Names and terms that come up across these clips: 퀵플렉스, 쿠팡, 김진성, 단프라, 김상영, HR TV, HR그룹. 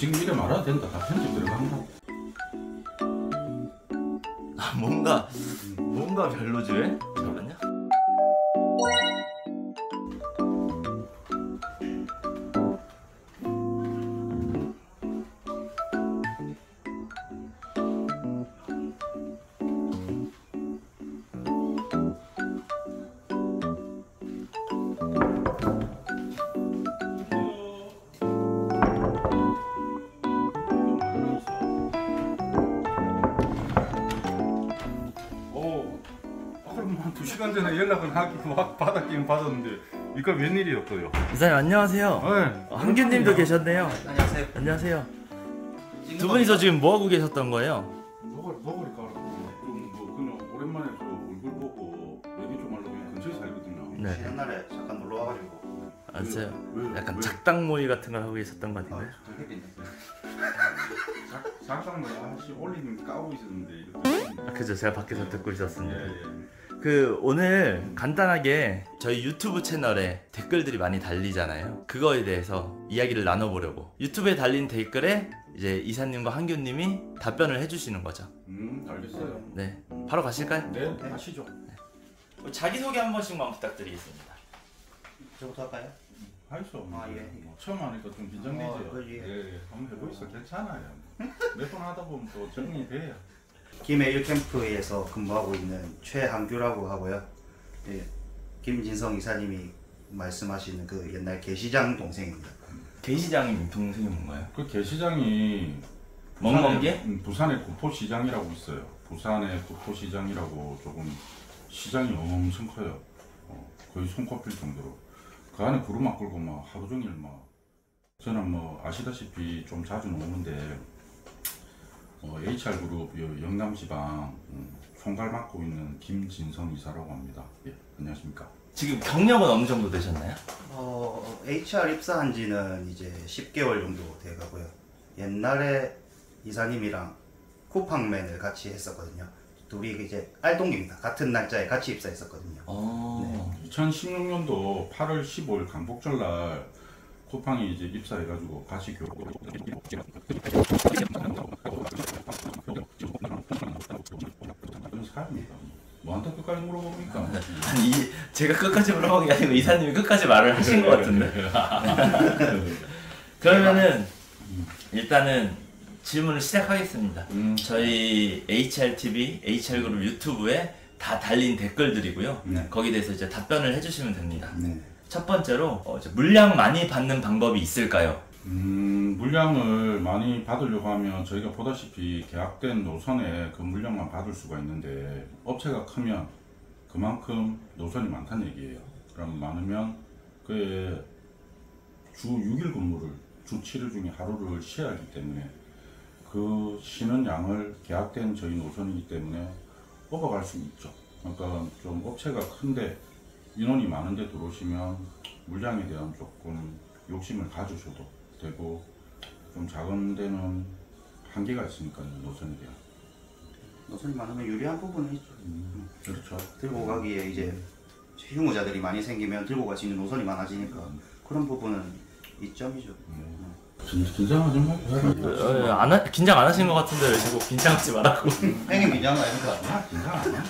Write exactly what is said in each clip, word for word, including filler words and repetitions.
지금 이름 알아도 된다. 다 편집 들어간다. 아, 뭔가 뭔가 별로지 왜? 잠깐만요. 한 두 시간 전에 연락을 하기로 받았긴 받았는데 이거 웬일이었어요? 이사님 안녕하세요. 네, 한규님도 계셨네요. 안녕하세요. 안녕하세요. 두 분이서 지금 뭐하고 계셨던 거예요? 먹을, 먹을까 좀 뭐 그냥 오랜만에 저 얼굴 보고 얘기 좀 하려고 근처에 살거든요. 네. 옛날에 잠깐 놀러 와가지고. 맞아요. 왜, 약간 왜? 작당 모의 같은 걸 하고 계셨던 것 같은데. 아, 작당 모의 하시 올리는 까고 있었는데 이렇게. 아, 그죠. 제가 밖에서 듣고 있었습니다. 예, 예. 그 오늘 간단하게 저희 유튜브 채널에 댓글들이 많이 달리잖아요. 그거에 대해서 이야기를 나눠보려고. 유튜브에 달린 댓글에 이제 이사님과 한규님이 답변을 해주시는 거죠. 음, 알겠어요. 네, 바로 가실까요? 네, 네. 가시죠. 네. 자기소개 한 번씩만 부탁드리겠습니다. 저부터 할까요? 할수 아, 예. 뭐, 처음 하니까 좀 긴장되죠? 어, 그, 예. 예, 예. 한번 해보고 있어. 괜찮아요. 몇 번 하다 보면 또 정리 돼요. 김해일 캠프에서 근무하고 있는 최한규라고 하고요. 예, 김진성 이사님이 말씀하시는 그 옛날 개시장 동생입니다. 개시장이 동생이 뭔가요? 그 개시장이 뭔건게? 부산의 구포시장이라고 있어요. 부산의 구포시장이라고 조금 시장이 엄청 커요. 어, 거의 손꼽힐 정도로. 그 안에 구루막 끌고 막 하루 종일 막 저는 뭐 아시다시피 좀 자주 노는데 어, 에이치알그룹 영남지방 음, 총괄 맡고 있는 김진성 이사라고 합니다. 예, 안녕하십니까. 지금 경력은 어느 정도 되셨나요? 어, 에이치알 입사한 지는 이제 십 개월 정도 돼가고요. 옛날에 이사님이랑 쿠팡맨을 같이 했었거든요. 둘이 이제 알동기입니다. 같은 날짜에 같이 입사했었거든요. 어... 네. 이천십육 년도 팔월 십오일 강복절날 쿠팡이 이제 입사해가지고 같이 교육을 뭐한테 끝까지 물어봅니까? 아니 제가 끝까지 물어본 게 아니고 이사님이 끝까지 말을 하신 것 같은데. 그러면은 일단은 질문을 시작하겠습니다. 음. 저희 에이치알 티비, 에이치알 그룹 유튜브에 다 달린 댓글들이고요. 네. 거기에 대해서 이제 답변을 해주시면 됩니다. 네. 첫 번째로 어, 물량 많이 받는 방법이 있을까요? 음, 물량을 많이 받으려고 하면 저희가 보다시피 계약된 노선에 그 물량만 받을 수가 있는데 업체가 크면 그만큼 노선이 많다는 얘기예요. 그럼 많으면 그의 주 육 일 근무를 주 칠 일 중에 하루를 쉬어야 하기 때문에 그 쉬는 양을 계약된 저희 노선이기 때문에 뽑아갈 수 있죠. 그러니까 좀 업체가 큰데 인원이 많은데 들어오시면 물량에 대한 조금 욕심을 가지셔도 되고 좀 작은 데는 한계가 있으니까요. 노선에 대한 노선이 많으면 유리한 부분은 있죠. 음, 그렇죠. 들고 가기에 이제 휴무자들이 많이 생기면 들고 갈 수 있는 노선이 많아지니까 음. 그런 부분은 이점이죠. 음. 음. 긴장하지 말고. 안 하, 긴장 안 하신 것 같은데 왜 자꾸 긴장하지 말라고. 형님 긴장 안 하니까 긴장 안 하니까.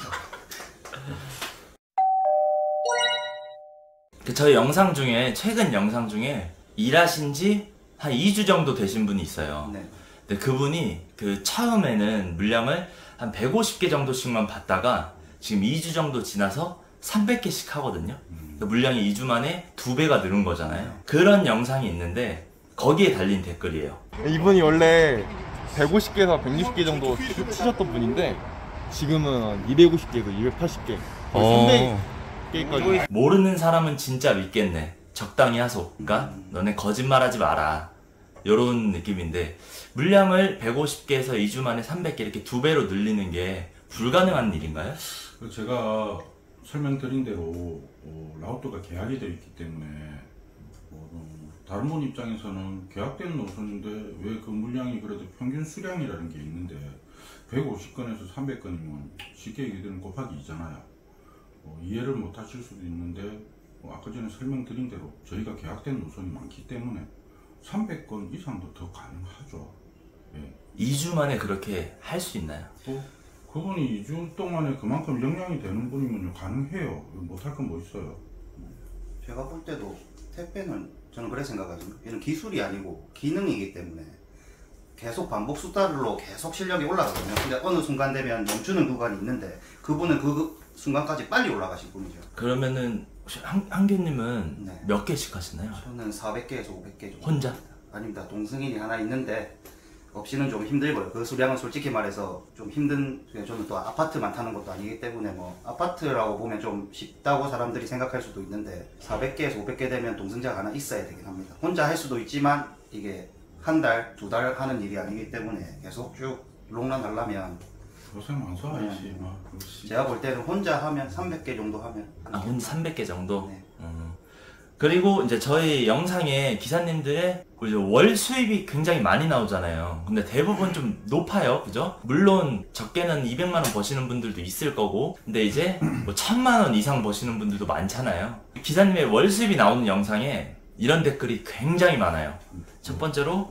저희 영상 중에 최근 영상 중에 일하신 지 한 이 주 정도 되신 분이 있어요. 네. 근데 그분이 그 처음에는 물량을 한 백오십 개 정도씩만 받다가 지금 이 주 정도 지나서 삼백 개씩 하거든요. 음. 물량이 이 주 만에 두 배가 늘은 거잖아요. 네. 그런 영상이 있는데 거기에 달린 댓글이에요. 이분이 원래 백오십 개에서 백육십 개 정도 치셨던 분인데 지금은 이백오십 개에서 이백팔십 개 거의 삼백 게임까지. 모르는 사람은 진짜 믿겠네. 적당히 하소. 그러니까 너네 거짓말하지 마라. 요런 느낌인데 물량을 백오십 개에서 이 주 만에 삼백 개 이렇게 두 배로 늘리는 게 불가능한 일인가요? 제가 설명드린 대로 어, 라우트가 계약이 되어 있기 때문에 어, 다른 분 입장에서는 계약된 노선인데 왜 그 물량이 그래도 평균 수량이라는 게 있는데 백오십 건에서 삼백 건이면 쉽게 얘기되면 곱하기 이잖아요. 어, 이해를 못 하실 수도 있는데 어, 아까 전에 설명드린 대로 저희가 계약된 노선이 많기 때문에 삼백 건 이상도 더 가능하죠. 예. 이 주 만에 그렇게 할 수 있나요? 또 그분이 이 주 동안에 그만큼 역량이 되는 분이면 가능해요. 못할 건 뭐 있어요. 제가 볼 때도 택배는 저는 그래 생각하지만 얘는 기술이 아니고 기능이기 때문에 계속 반복 수달로 계속 실력이 올라가거든요. 근데 어느 순간 되면 멈추는 구간이 있는데 그분은 그 순간까지 빨리 올라가신 분이죠. 그러면은 혹시 한, 한규님은 네. 몇 개씩 하시나요? 저는 사백 개에서 오백 개 정도. 혼자? 아닙니다. 동승인이 하나 있는데 없이는 좀 힘들고요. 그 수량은 솔직히 말해서 좀 힘든, 저는 또 아파트만 타는 것도 아니기 때문에 뭐 아파트라고 보면 좀 쉽다고 사람들이 생각할 수도 있는데 사백 개에서 오백 개 되면 동승자가 하나 있어야 되긴 합니다. 혼자 할 수도 있지만 이게 한 달, 두 달 하는 일이 아니기 때문에 계속 쭉 롱런 하려면 고생 많소 아이씨. 제가 볼 때는 혼자 하면 삼백 개 정도 하면 아, 혼자 삼백 개 정도? 네. 음. 그리고 이제 저희 영상에 기사님들의 월 수입이 굉장히 많이 나오잖아요. 근데 대부분 좀 높아요, 그죠? 물론 적게는 이백만 원 버시는 분들도 있을 거고, 근데 이제 뭐 천만 원 이상 버시는 분들도 많잖아요. 기사님의 월 수입이 나오는 영상에 이런 댓글이 굉장히 많아요. 첫 번째로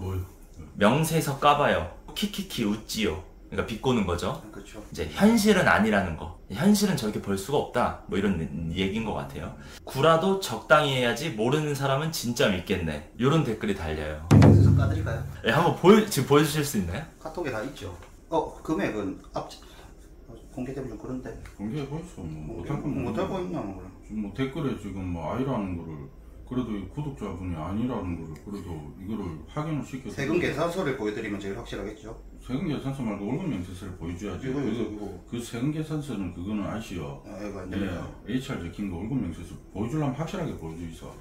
명세서 까봐요, 키키키 웃지요. 그러니까 비꼬는 거죠. 그쵸. 이제 현실은 아니라는 거, 현실은 저렇게 벌 수가 없다, 뭐 이런 얘기인 것 같아요. 구라도 적당히 해야지 모르는 사람은 진짜 믿겠네, 요런 댓글이 달려요. 명세서 까드릴까요? 네, 한번 보여, 지금 보여주실 수 있나요? 카톡에 다 있죠. 어 금액은 앞 공개되면 좀 그런데 공개하고 있어. 뭐 못하고 있냐 뭐. 지금 뭐 댓글에 지금 뭐 아이라는 거를 그래도 구독자분이 아니라는 거를 그래도 이거를 확인을 시켜서 세금 계산서를 보여드리면 제일 확실하겠죠. 세금 계산서 말고 월급 명세서를 보여줘야지. 이거, 이거, 이거. 그 세금 계산서는 그거는 아시오. 아, 이거 안 됩니다. 예, 에이치알 적힌 거 월급 명세서 보여주려면 확실하게 보여주이소.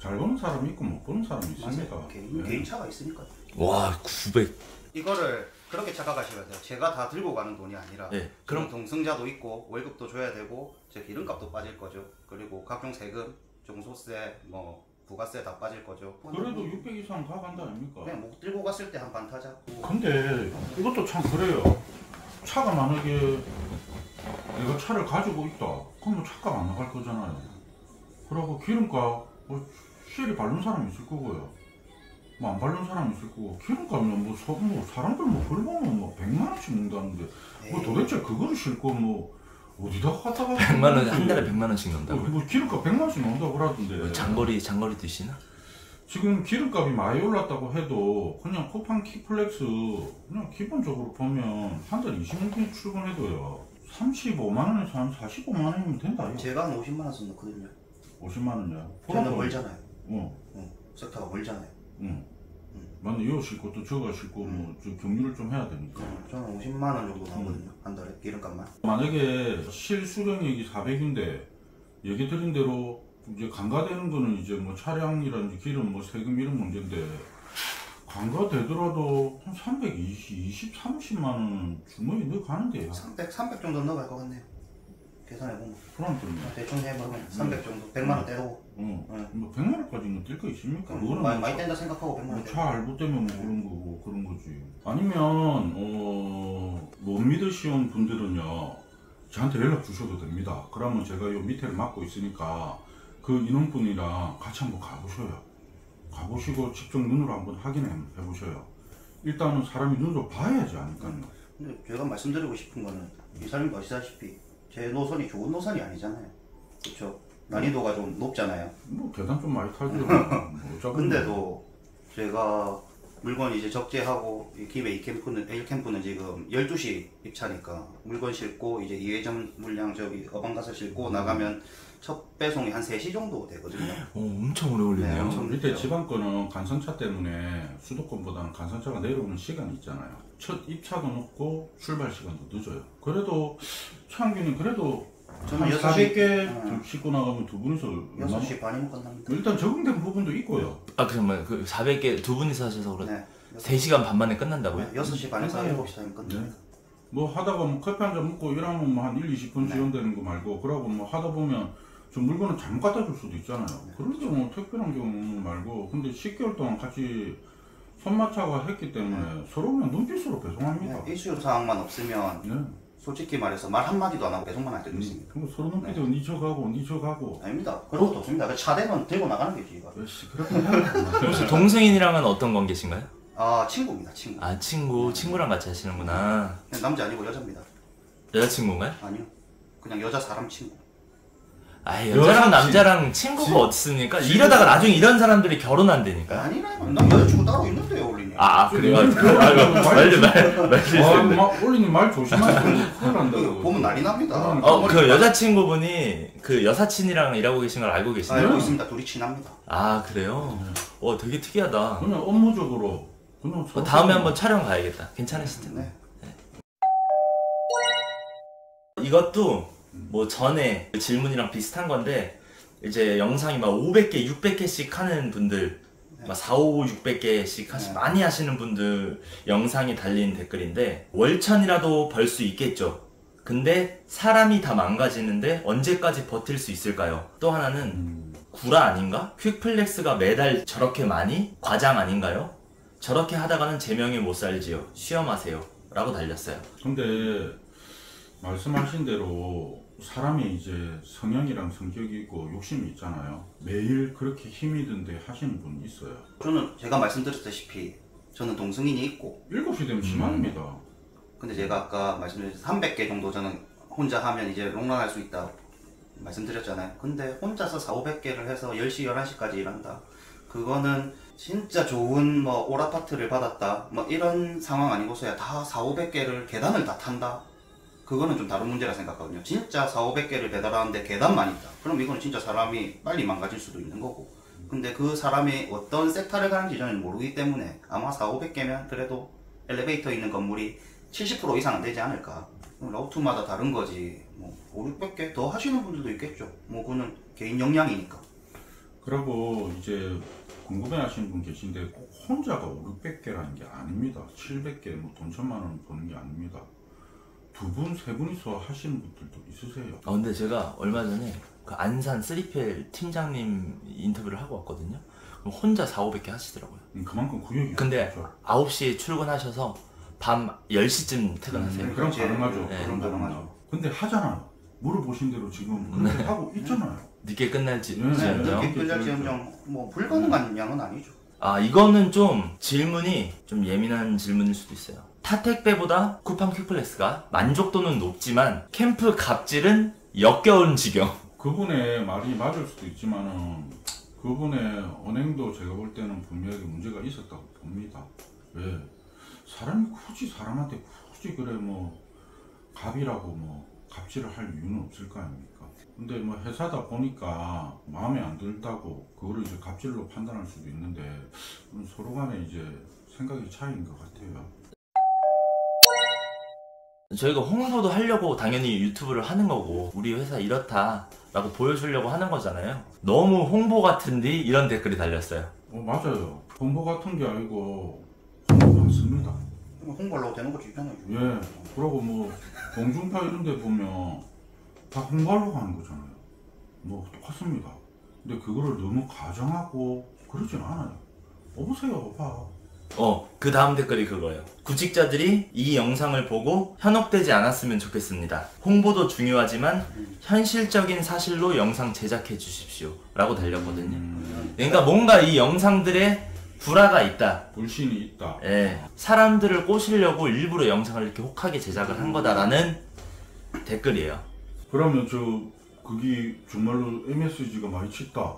잘 보는 사람이 있고 못 보는 사람이 있습니까? 개인, 예. 개인차가 있으니까. 와, 구백. 이거를 그렇게 착각하시면 돼요. 제가 다 들고 가는 돈이 아니라 네, 그럼 동승자도 있고 월급도 줘야 되고 제 기름값도 빠질 거죠. 그리고 각종 세금, 종소세, 뭐 부가세 다 빠질 거죠. 그래도 육백 이상 다 간다 아닙니까? 그냥 못 들고 갔을 때 한 반 타자. 근데 이것도 참 그래요. 차가 만약에 내가 차를 가지고 있다 그러면 차값 안 나갈 거잖아요. 그리고 기름값 뭐 쉘이 바른 사람이 있을 거고요, 뭐 안 바른 사람이 있을 거고, 기름값은 뭐, 서, 뭐 사람들 뭐 벌보면 뭐 백만 원씩 먹는다는데 뭐 도대체 그걸 싣고 뭐 어디다 갔다가 백만 원, 한 달에 백만 원씩 넣는다고? 뭐, 뭐 기름값 백만 원씩 넣는다고 그러던데. 장거리, 장거리 드시나? 지금 기름값이 많이 올랐다고 해도 그냥 쿠팡 퀵플렉스 그냥 기본적으로 보면 한 달에 이십육 분 출근해도요 삼십오만 원에서 한 사십오만 원이면 된다. 제가 한 오십만 원씩 넣거든요. 오십만 원이요? 저는 멀잖아요. 어. 어. 섹터가 멀잖아요. 응. 응. 맞네. 이거 싣고 또 저거 싣고 응. 뭐 좀 경유를 좀 해야 되니까. 저는 오십만 원 정도 나오거든요. 응. 한 달에 기름값만. 만약에 실수령액이 사백인데 얘기 드린 대로 이제 간과되는 거는 이제 뭐 차량이라든지 기름 뭐 세금 이런 문제인데 간과되더라도 한 삼백이십, 삼십만 원 주머니 넣어가는데요. 삼백, 삼백 정도 넣어갈 것 같네요. 계산해보면. 그럼 좀. 대충 해보면 삼백 정도. 백만 원 떼고. 응. 응. 뭐 백만 원까지는 뛸 거 있습니까? 응. 그거는 많이, 뭐 많이 뗀다 생각하고 백만 원 떼고. 차 알부 때문에 뭐 그런 거고 그런 거지. 아니면 어, 못 믿으시는 분들은요 저한테 연락 주셔도 됩니다. 그러면 제가 요 밑에를 맡고 있으니까 그 인원분이랑 같이 한번 가보셔요. 가보시고 직접 눈으로 한번 확인해 보셔요. 일단은 사람이 눈으로 봐야지 아니까요. 근데 제가 말씀드리고 싶은 거는 이 사람이 아시다시피 제 노선이 좋은 노선이 아니잖아요. 그렇죠? 난이도가 좀 높잖아요. 뭐 계단 좀 많이 타죠. 뭐 근데도 제가 물건 이제 적재하고 김해 일 캠프는, 일 캠프는 지금 열두 시 입차니까 물건 싣고 이제 이 회전 물량 저기 어방 가서 싣고 음. 나가면 첫 배송이 한 세 시 정도 되거든요. 오, 엄청 오래 걸리네요. 네, 밑에 지방 거는 간선차 때문에 수도권보다는 간선차가 내려오는 시간이 있잖아요. 첫 입차도 늦고 출발 시간도 늦어요. 그래도 창균이 그래도 저는 사백 개 좀 씻고 나가면 두 분이서 여섯 시 반이면 끝납니다. 일단 적응된 부분도 있고요. 아 그러면 그 사백 개 두 분이서 하셔서 그래 네, 세 시간 반 만에 끝난다고요? 네, 여섯 시 반에서 일곱 시 반이면 끝납니다. 네. 뭐 하다가 뭐 커피 한잔 먹고 일하면 뭐 한 일, 이십 분 네, 지연되는 거 말고 그러고 뭐 하다 보면 좀 물건을 잘못 갖다 줄 수도 있잖아요. 네, 그런 경우 뭐 특별한 경우 말고 근데 십 개월 동안 같이 손마차가 했기 때문에 네, 서로 그냥 눈빛으로 배송합니다. 네, 이슈 사항만 없으면 네, 솔직히 말해서 말 한마디도 안 하고 배송만 할 때도 음, 있습니다. 그럼 서로 넘기죠. 네. 니저 가고 니저 가고. 아닙니다. 그런 것도 없습니다. 차대면 들고 나가는 게 지가. 역시 그렇군요. 혹시 동생이랑은 어떤 관계신가요? 아 친구입니다. 친구. 아 친구. 친구랑 같이 하시는구나. 그냥 남자 아니고 여자입니다. 여자친구인가요? 아니요. 그냥 여자 사람 친구. 아 여자랑 남자랑 친구가 어딨습니까? 이러다가 나중에 이런 사람들이 결혼 안 되니까. 아니라요. 난 여자친구 따로 있는데요, 올리님. 아 그래요? 말말말 올리님 말 조심하세요. 큰일 난다고. 보면 난리 납니다. 어 그 여자친구분이 그 여사친이랑 일하고 계신 걸 알고 계시나요? 알고 있습니다. 둘이 친합니다. 아 그래요? 어 되게 특이하다. 그냥 업무적으로. 그냥 다음에 한번 촬영 가야겠다. 괜찮으실 텐데. 이것도 뭐 전에 질문이랑 비슷한 건데 이제 영상이 막 오백 개, 육백 개씩 하는 분들 네. 막 사백, 오백, 육백 개씩 하시, 네. 많이 하시는 분들 영상이 달린 댓글인데 월천이라도 벌 수 있겠죠. 근데 사람이 다 망가지는데 언제까지 버틸 수 있을까요? 또 하나는 음. 구라 아닌가? 퀵플렉스가 매달 저렇게 많이? 과장 아닌가요? 저렇게 하다가는 제명에 못 살지요. 쉬엄하세요. 라고 달렸어요. 근데 말씀하신 대로 사람이 이제 성향이랑 성격이 있고 욕심이 있잖아요. 매일 그렇게 힘이 든데 하시는 분이 있어요. 저는 제가 말씀드렸다시피 저는 동승인이 있고 일곱 시 되면 심합니다. 음. 근데 제가 아까 말씀드렸듯이 삼백 개 정도 저는 혼자 하면 이제 롱런할 수 있다 말씀드렸잖아요. 근데 혼자서 사백, 오백 개를 해서 열 시, 열한 시까지 일한다. 그거는 진짜 좋은 뭐 올아파트를 받았다 뭐 이런 상황 아니고서야 다 사백, 오백 개를 계단을 다 탄다. 그거는 좀 다른 문제라 생각하거든요. 진짜 사백, 오백 개를 배달하는데 계단만 있다. 그럼 이거는 진짜 사람이 빨리 망가질 수도 있는 거고. 근데 그 사람이 어떤 섹터를 가는지 저는 모르기 때문에 아마 사백, 오백 개면 그래도 엘리베이터 있는 건물이 칠십 퍼센트 이상은 되지 않을까. 라우트마다 다른 거지. 뭐 오백, 육백 개 더 하시는 분들도 있겠죠. 뭐 그거는 개인 역량이니까. 그리고 이제 궁금해하시는 분 계신데 꼭 혼자가 오백, 육백 개라는 게 아닙니다. 칠백 개, 뭐 돈 천만 원 버는 게 아닙니다. 두 분, 세 분이서 하시는 분들도 있으세요. 아, 근데 제가 얼마 전에 그 안산 쓰리펠 팀장님 인터뷰를 하고 왔거든요. 혼자 사백, 오백 개 하시더라고요. 음, 그만큼 구역이 근데 없죠. 아홉 시에 출근하셔서 밤 열 시쯤 퇴근하세요. 음, 그럼 가능하죠. 네. 그럼 가능하죠. 근데 하잖아요. 물어보신 대로 지금 그렇게 네. 하고 있잖아요. 늦게 끝날지. 네. 네. 늦게 끝날지언정 뭐 불가능한 양은 아니죠. 아 이거는 좀 질문이 좀 예민한 질문일 수도 있어요. 핫택배보다 쿠팡 퀵플렉스가 만족도는 높지만 캠프 갑질은 역겨운 지경. 그분의 말이 맞을 수도 있지만 그분의 언행도 제가 볼 때는 분명히 문제가 있었다고 봅니다. 왜? 사람이 굳이 사람한테 굳이 그래 뭐 갑이라고 뭐 갑질을 할 이유는 없을 거 아닙니까? 근데 뭐 회사다 보니까 마음에 안 들다고 그거를 이제 갑질로 판단할 수도 있는데 서로 간에 이제 생각이 차이인 것 같아요. 저희가 홍보도 하려고 당연히 유튜브를 하는 거고 우리 회사 이렇다 라고 보여주려고 하는 거잖아요. 너무 홍보 같은데 이런 댓글이 달렸어요. 어 맞아요. 홍보 같은 게 아니고 홍보 같습니다. 홍보하려고 되는 것도 있잖아요. 예. 그러고 뭐 공중파 이런 데 보면 다 홍보하려고 하는 거잖아요. 뭐 똑같습니다. 근데 그거를 너무 가정하고 그러진 않아요. 여보세요 오빠. 어, 그 다음 댓글이 그거예요. 구직자들이 이 영상을 보고 현혹되지 않았으면 좋겠습니다. 홍보도 중요하지만 현실적인 사실로 영상 제작해 주십시오 라고 달렸거든요. 그러니까 뭔가 이 영상들의 불화가 있다, 불신이 있다. 예, 사람들을 꼬시려고 일부러 영상을 이렇게 혹하게 제작을 한 거다라는 댓글이에요. 그러면 저 그게 정말로 엠에스지가 많이 쳤다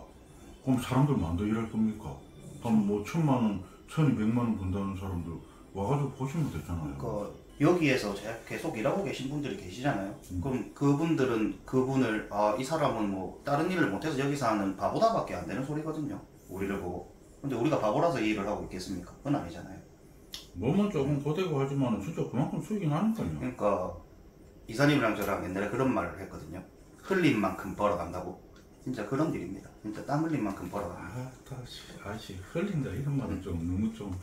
그럼 사람들 만더 일할 겁니까? 그럼 뭐 천만 원 천이백만 원 본다는 사람들 와가지고 보시면 되잖아요. 그러니까 여기에서 계속 일하고 계신 분들이 계시잖아요. 음. 그럼 그분들은 그분을 아, 이 사람은 뭐 다른 일을 못해서 여기서 하는 바보다 밖에 안 되는 소리거든요. 우리를 보고. 근데 우리가 바보라서 이 일을 하고 있겠습니까? 그건 아니잖아요. 몸은 조금 고되고 하지만 진짜 그만큼 수익이 나니까요. 그러니까 이사님이랑 저랑 옛날에 그런 말을 했거든요. 흘린 만큼 벌어간다고. 진짜 그런 일입니다. 진짜 땀 흘린 만큼 벌어가. 아, 다시, 다시 흘린다 이런 말은 좀 너무 좀,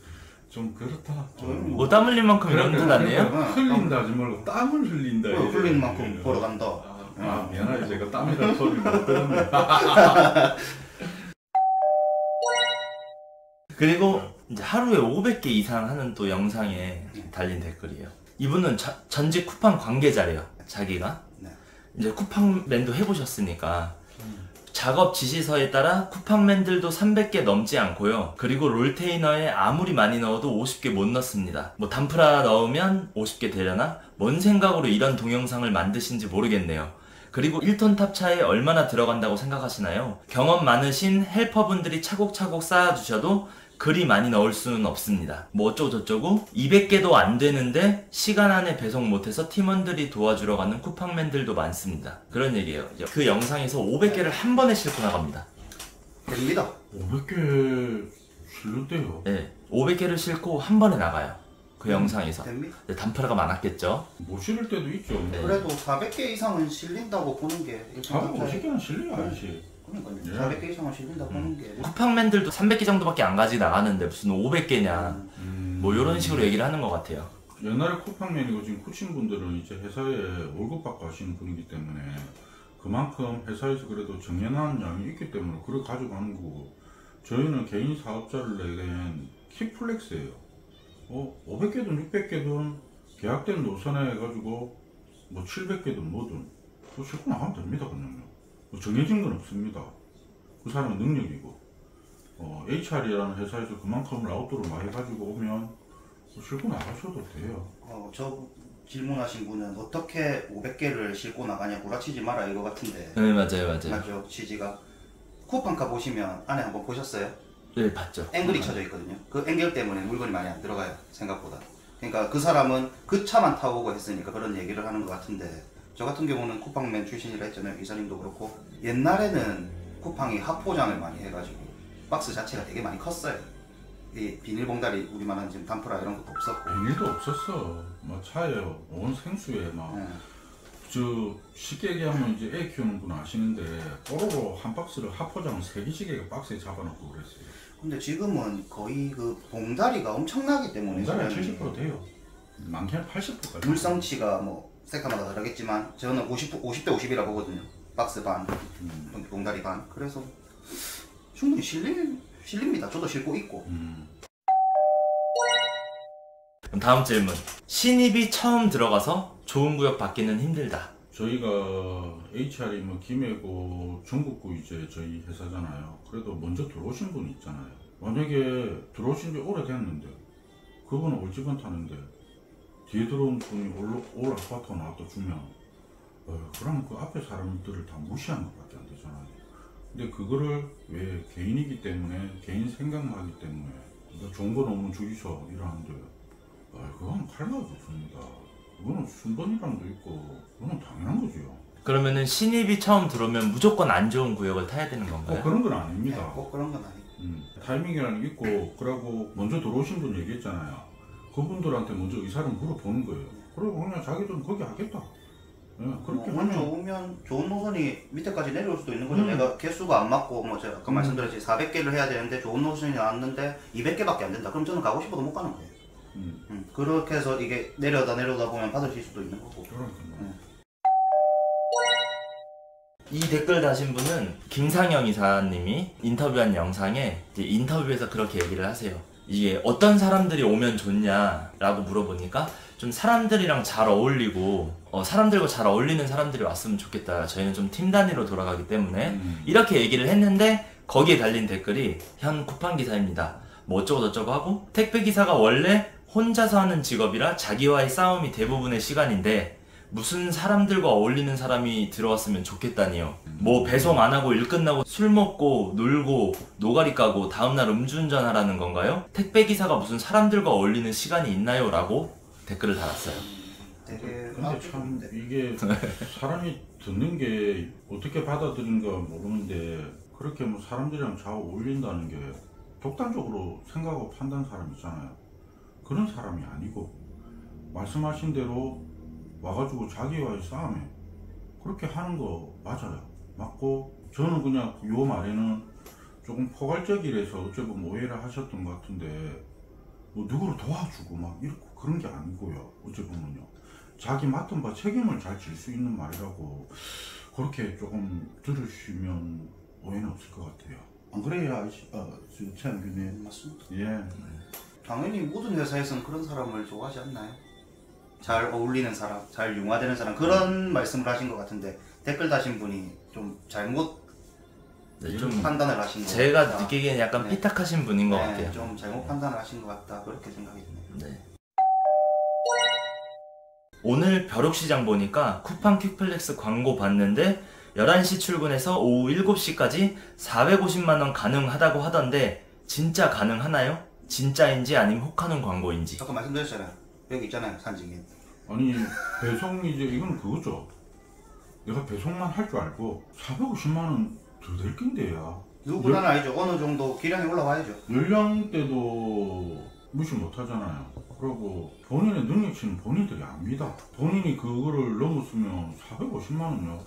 좀 그렇다. 뭐 땀 흘린 만큼 이런 뜻 아니에요? 흘린다 하지 말고 땀을 흘린다. 어, 흘린 만큼 벌어간다. 아, 응. 아 미안하게 제가 땀이라는 소리를 못 들었네. 그리고 이제 하루에 오백 개 이상 하는 또 영상에 달린 댓글이에요. 이분은 자, 전직 쿠팡 관계자래요. 자기가 네. 이제 쿠팡맨도 해보셨으니까 음. 작업 지시서에 따라 쿠팡맨들도 삼백 개 넘지 않고요. 그리고 롤테이너에 아무리 많이 넣어도 오십 개 못 넣습니다. 뭐 단프라 넣으면 오십 개 되려나? 뭔 생각으로 이런 동영상을 만드신지 모르겠네요. 그리고 일 톤 탑차에 얼마나 들어간다고 생각하시나요? 경험 많으신 헬퍼분들이 차곡차곡 쌓아주셔도 그리 많이 넣을 수는 없습니다. 뭐 어쩌고저쩌고 이백 개도 안 되는데 시간 안에 배송 못해서 팀원들이 도와주러 가는 쿠팡맨들도 많습니다. 그런 얘기예요. 그 영상에서 오백 개를 한 번에 싣고 나갑니다. 됩니다. 오백 개 실는데요? 네, 오백 개를 싣고 한 번에 나가요. 그 음, 영상에서. 됩니다. 네, 단프라가 많았겠죠. 못 실을 때도 있죠. 네. 그래도 사백 개 이상은 실린다고 보는 게 사백오십 개는 실려야 알지. 그러니까요. 예. 사백 개 이상은 실린다 보는 음. 게 쿠팡맨들도 삼백 개 정도밖에 안 가지 나가는데 무슨 오백 개냐 음. 뭐 이런 식으로 얘기를 하는 것 같아요. 옛날에 쿠팡맨이고 지금 코칭분들은 이제 회사에 월급 받고 하시는 분이기 때문에 그만큼 회사에서 그래도 정연한 양이 있기 때문에 그걸 가져가는 거고, 저희는 개인 사업자를 내는 퀵플렉스예요. 어, 오백 개든 육백 개든 계약된 노선에 해가지고 뭐 칠백 개든 뭐든 뭐 싣고 나가면 됩니다. 그냥 뭐 정해진 건 없습니다. 그 사람은 능력이고 어, 에이치알이라는 회사에서 그만큼 라우트를 많이 가지고 오면 뭐 싣고 나가셔도 돼요. 어, 저 질문하신 분은 어떻게 오백 개를 싣고 나가냐, 몰아치지 마라 이거 같은데. 네, 맞아요 맞아요. 맞죠, 취지가. 쿠팡카 보시면 안에 한번 보셨어요? 네, 봤죠. 앵글이 쳐져 있거든요. 그 앵글 때문에 물건이 많이 안 들어가요, 생각보다. 그러니까 그 사람은 그 차만 타고 오고 했으니까 그런 얘기를 하는 것 같은데, 저 같은 경우는 쿠팡맨 출신이라 했잖아요. 이사님도 그렇고. 옛날에는 쿠팡이 합포장을 많이 해가지고 박스 자체가 되게 많이 컸어요. 이 비닐봉다리 우리만한 지금 단프라 이런 것도 없었고. 비닐도 없었어. 뭐 차에 온 생수에 막. 네. 저 쉽게 얘기하면 이제 애 키우는 분 아시는데 뽀로로 한 박스를 합포장 세 개씩 박스에 잡아놓고 그랬어요. 근데 지금은 거의 그 봉다리가 엄청나기 때문에. 봉다리가 칠십 퍼센트 돼요. 많게는 팔십 퍼센트까지. 물성치가 뭐. 색깔마다 다르겠지만 저는 오십, 오십 대 오십이라 보거든요. 박스 반, 음. 봉다리 반. 그래서 충분히 실리, 실립니다. 저도 실고 있고. 음. 그럼 다음 질문. 신입이 처음 들어가서 좋은 구역 받기는 힘들다. 저희가 에이치알이 뭐 김해고 전국구 이제 저희 회사잖아요. 그래도 먼저 들어오신 분 있잖아요. 만약에 들어오신 지 오래됐는데 그분은 올집은 타는데 뒤에 들어온 분이 올 아파트 나왔다 주면 어, 그러면 그 앞에 사람들을 다 무시하는 것밖에 안 되잖아요. 근데 그거를 왜 개인이기 때문에 개인 생각만 하기 때문에 그러니까 좋은 거 너무 주의서 이러는데 어, 그건 칼맛이 없습니다. 그거는 순번이랑도 있고 그거는 당연한 거지요. 그러면은 신입이 처음 들어오면 무조건 안 좋은 구역을 타야 되는 건가요? 어, 그런 건 아닙니다. 네, 꼭 그런 건 아니에요. 음, 타이밍이라는 게 있고. 그러고 먼저 들어오신 분 얘기했잖아요. 그분들한테 먼저 의사를 물어보는 거예요. 그리고 그냥 자기들은 거기 하겠다. 네, 그렇게 뭐, 하면 좋으면 좋은 노선이 밑에까지 내려올 수도 있는 거죠. 음. 내가 개수가 안 맞고 뭐 제가 아까 음. 말씀드렸지 사백 개를 해야 되는데 좋은 노선이 나왔는데 이백 개밖에 안 된다. 그럼 저는 가고 싶어도 못 가는 거예요. 음. 음. 그렇게 해서 이게 내려다 내려다 보면 받으실 수도 있는 거고. 네. 이 댓글 다신 분은 김상영 이사님이 인터뷰한 영상에 이제 인터뷰에서 그렇게 얘기를 하세요. 이게 어떤 사람들이 오면 좋냐 라고 물어보니까 좀 사람들이랑 잘 어울리고 어, 사람들과 잘 어울리는 사람들이 왔으면 좋겠다. 저희는 좀 팀 단위로 돌아가기 때문에 음. 이렇게 얘기를 했는데 거기에 달린 댓글이 현 쿠팡기사입니다. 뭐 어쩌고저쩌고 하고 택배기사가 원래 혼자서 하는 직업이라 자기와의 싸움이 대부분의 시간인데 무슨 사람들과 어울리는 사람이 들어왔으면 좋겠다니요. 뭐 배송 안 하고 일 끝나고 술 먹고 놀고 노가리 까고 다음날 음주운전 하라는 건가요? 택배기사가 무슨 사람들과 어울리는 시간이 있나요? 라고 댓글을 달았어요. 되게 근데 참 이게 사람이 듣는 게 어떻게 받아들인가 모르는데 그렇게 뭐 사람들이랑 잘 어울린다는 게 독단적으로 생각하고 판단하는 사람 있잖아요. 그런 사람이 아니고 말씀하신 대로 와가지고 자기와의 싸움에 그렇게 하는 거 맞아요. 맞고 저는 그냥 요 말에는 조금 포괄적이라서 어쩌면 오해를 하셨던 것 같은데 뭐 누구를 도와주고 막 이렇게 그런 게 아니고요. 어쩌면요 자기 맡은 바 책임을 잘 질 수 있는 말이라고 그렇게 조금 들으시면 오해는 없을 것 같아요. 안 그래요? 아, 최양규님 맞습니다. 예. 당연히 모든 회사에서는 그런 사람을 좋아하지 않나요? 잘 어울리는 사람, 잘 융화되는 사람, 그런 음. 말씀을 하신 것 같은데 댓글 다신 분이 좀 잘못 네, 좀 판단을 하신 것 제가 같다. 느끼기엔 약간 네. 삐딱하신 분인 것 네, 같아요. 좀 잘못 판단을 하신 것 같다, 그렇게 생각이 드네요. 네. 오늘 벼룩시장 보니까 쿠팡 퀵플렉스 광고 봤는데 열한 시 출근해서 오후 일곱 시까지 사백오십만 원 가능하다고 하던데 진짜 가능하나요? 진짜인지 아니면 혹하는 광고인지. 아까 말씀드렸잖아요. 여기 있잖아요, 산증인. 아니 배송이 이제 이건 그거죠. 내가 배송만 할 줄 알고 사백오십만 원 더 될 낀데야. 그거보다는 열... 아니죠. 어느 정도 기량이 올라와야죠. 연령대도 무시 못하잖아요. 그리고 본인의 능력치는 본인들이 압니다. 본인이 그거를 넘었으면 사백오십만 원요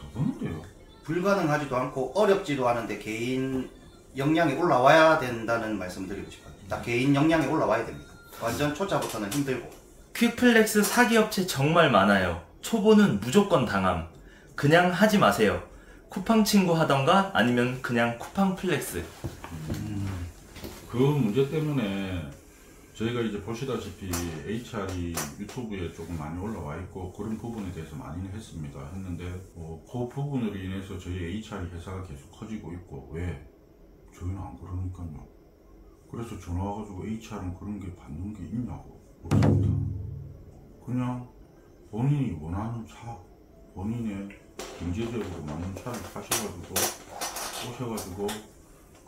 더 버는데요. 불가능하지도 않고 어렵지도 않은데 개인 역량이 올라와야 된다는 말씀 드리고 싶어요. 나 개인 역량이 올라와야 됩니다. 완전 초짜부터는 힘들고. 퀵플렉스 사기업체 정말 많아요. 초보는 무조건 당함. 그냥 하지 마세요. 쿠팡 친구 하던가 아니면 그냥 쿠팡 플렉스. 음, 그 문제 때문에 저희가 이제 보시다시피 에이치알이 유튜브에 조금 많이 올라와 있고 그런 부분에 대해서 많이 했습니다. 했는데 뭐 그 부분으로 인해서 저희 에이치알 회사가 계속 커지고 있고. 왜? 저희는 안 그러니까요. 그래서 전화 와가지고 에이치알은 그런 게 받는 게 있냐고 물었습니다. 그냥 본인이 원하는 차, 본인의 경제적으로 맞는 차를 사셔가지고 오셔가지고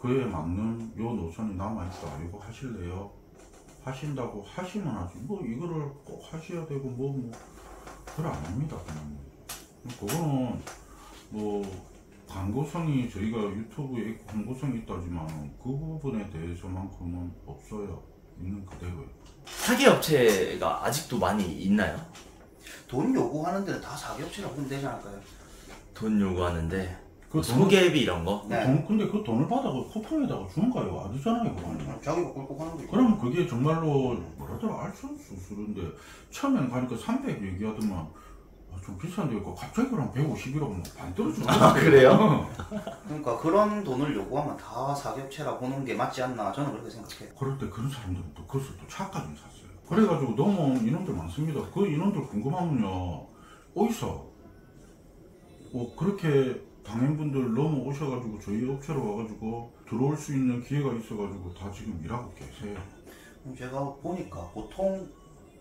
그에 맞는 요 노선이 남아있다, 이거 하실래요? 하신다고 하시면 하지, 뭐 이거를 꼭 하셔야 되고 뭐 뭐 그걸 안 합니다. 그냥 그거는 뭐 광고성이 저희가 유튜브에 광고성이 있다지만 그 부분에 대해서만큼은 없어요. 있는 그대로예요. 사기업체가 아직도 많이 있나요? 돈 요구하는 데는 다 사기업체라고 보면 되지 않을까요? 돈 요구하는데 그 뭐 소개비 이런 거? 네. 돈, 근데 그 돈을 받아서 쿠팡에다가 주는가요? 아니잖아요. 그거는 자기가 꿀꺽 하는 거예요. 그러면 그게 정말로 뭐라더라 알 수 없는데 처음엔 가니까 삼백 얘기하더만 좀 비싼데 갑자기 그럼 백오십이라고 막 반 떨어지는 거예요. 아, 그래요? 그러니까 그런 돈을 요구하면 다 사기업체라 보는 게 맞지 않나, 저는 그렇게 생각해요. 그럴 때 그런 사람들은 또 그것을 또 차까지 샀어요. 그래가지고 너무 인원들 많습니다. 그 인원들 궁금하면요 어디서 뭐 그렇게 당행분들 너무 오셔가지고 저희 업체로 와가지고 들어올 수 있는 기회가 있어가지고 다 지금 일하고 계세요. 제가 보니까 보통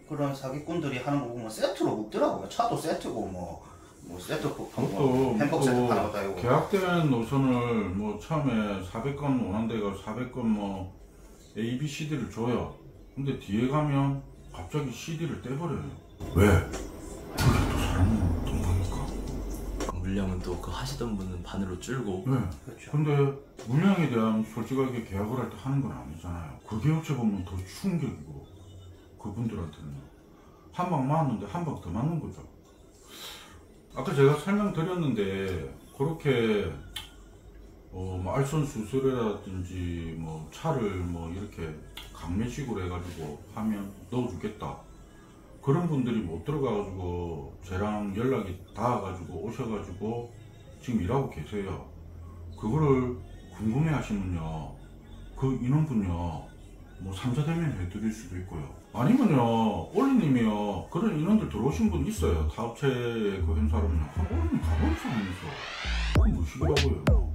그런 사기꾼들이 하는 거 보면 세트로 묶더라고요. 차도 세트고 뭐, 뭐 세트도 뭐 햄버거 세트 하는 거다 이거. 계약된 노선을 뭐 처음에 사백 건 원한데가 사백 건 뭐 A, B, C, D를 줘요. 근데 뒤에 가면 갑자기 C, D를 떼버려요. 왜? 그게 또 사람은 돈 버니까. 물량은 또 그 하시던 분은 반으로 줄고. 네. 그렇죠. 근데 물량에 대한 솔직하게 계약을 할 때 하는 건 아니잖아요. 그게 업체 보면 더 충격이고. 그분들한테는 한 방 맞았는데 한 방 더 맞는 거죠. 아까 제가 설명드렸는데 그렇게 어 뭐 알선수술이라든지 뭐 차를 뭐 이렇게 강매식으로 해가지고 하면 넣어주겠다 그런 분들이 못 들어가가지고 저랑 연락이 닿아가지고 오셔가지고 지금 일하고 계세요. 그거를 궁금해하시면요 그 인원분요 뭐 삼자 대면 해드릴 수도 있고요. 아니면요 올리님이요 그런 인원들 들어오신 분 있어요. 다 업체의 그 행사로는 아, 올리님 가본 사람 있어. 그건 무식이라고요.